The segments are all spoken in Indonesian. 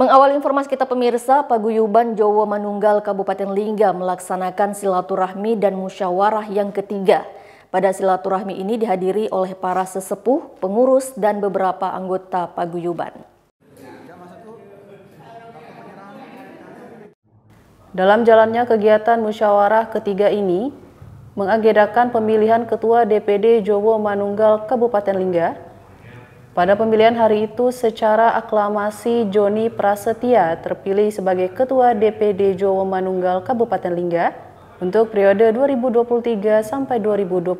Mengawal informasi kita pemirsa, Paguyuban Jowo Manunggal Kabupaten Lingga melaksanakan silaturahmi dan musyawarah yang ketiga. Pada silaturahmi ini dihadiri oleh para sesepuh, pengurus, dan beberapa anggota Paguyuban. Dalam jalannya kegiatan musyawarah ketiga ini, mengagendakan pemilihan Ketua DPD Jowo Manunggal Kabupaten Lingga. Pada pemilihan hari itu secara aklamasi Joni Prasetya terpilih sebagai Ketua DPD Jowo Manunggal Kabupaten Lingga untuk periode 2023 sampai 2028.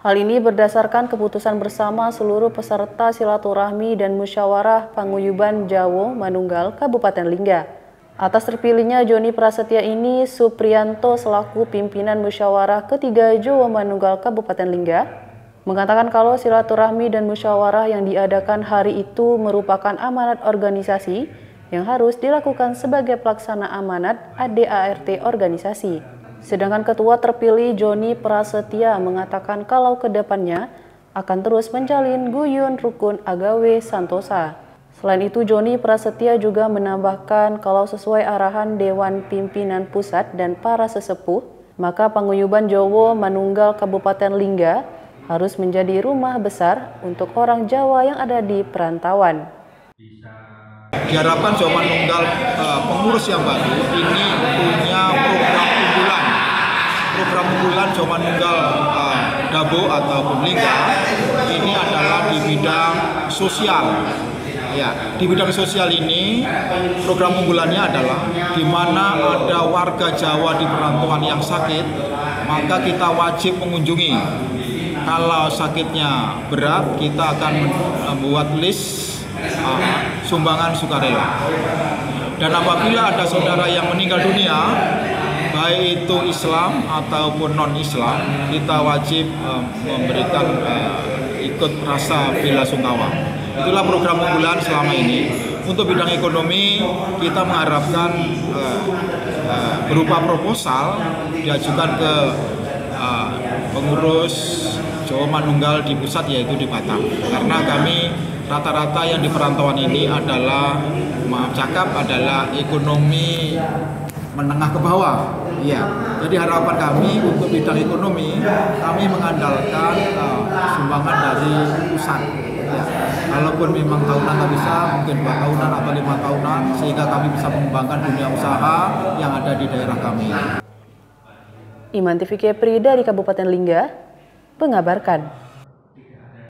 Hal ini berdasarkan keputusan bersama seluruh peserta silaturahmi dan musyawarah Paguyuban Jowo Manunggal Kabupaten Lingga. Atas terpilihnya Joni Prasetya ini, Suprianto selaku pimpinan musyawarah ketiga Jowo Manunggal Kabupaten Lingga mengatakan kalau silaturahmi dan musyawarah yang diadakan hari itu merupakan amanat organisasi yang harus dilakukan sebagai pelaksana amanat ADART organisasi. Sedangkan Ketua terpilih Joni Prasetya mengatakan kalau kedepannya akan terus menjalin guyun rukun agawe santosa. Selain itu, Joni Prasetya juga menambahkan kalau sesuai arahan Dewan Pimpinan Pusat dan para sesepuh, maka Paguyuban Jowo Manunggal Kabupaten Lingga harus menjadi rumah besar untuk orang Jawa yang ada di perantauan. Diharapkan Jowo Manunggal pengurus yang baru ini punya program unggulan Jowo Manunggal Dabo ataupun Lingga ini adalah di bidang sosial. Ya, di bidang sosial ini program unggulannya adalah di mana ada warga Jawa di perantauan yang sakit, maka kita wajib mengunjungi. Kalau sakitnya berat, kita akan membuat list sumbangan sukarela. Dan apabila ada saudara yang meninggal dunia, baik itu Islam ataupun non-Islam, kita wajib memberikan ikut rasa bela sungkawa. Itulah program unggulan selama ini. Untuk bidang ekonomi, kita mengharapkan berupa proposal diajukan ke pengurus Jowo Manunggal di pusat, yaitu di Batam, karena kami rata-rata yang di perantauan ini adalah adalah ekonomi menengah ke bawah, ya. Jadi harapan kami untuk bidang ekonomi kami mengandalkan sumbangan dari pusat, ya. Kalaupun memang tahunan tak bisa, mungkin 2 tahunan atau 5 tahunan, sehingga kami bisa mengembangkan dunia usaha yang ada di daerah kami. Iman TV Kepri dari Kabupaten Lingga mengabarkan.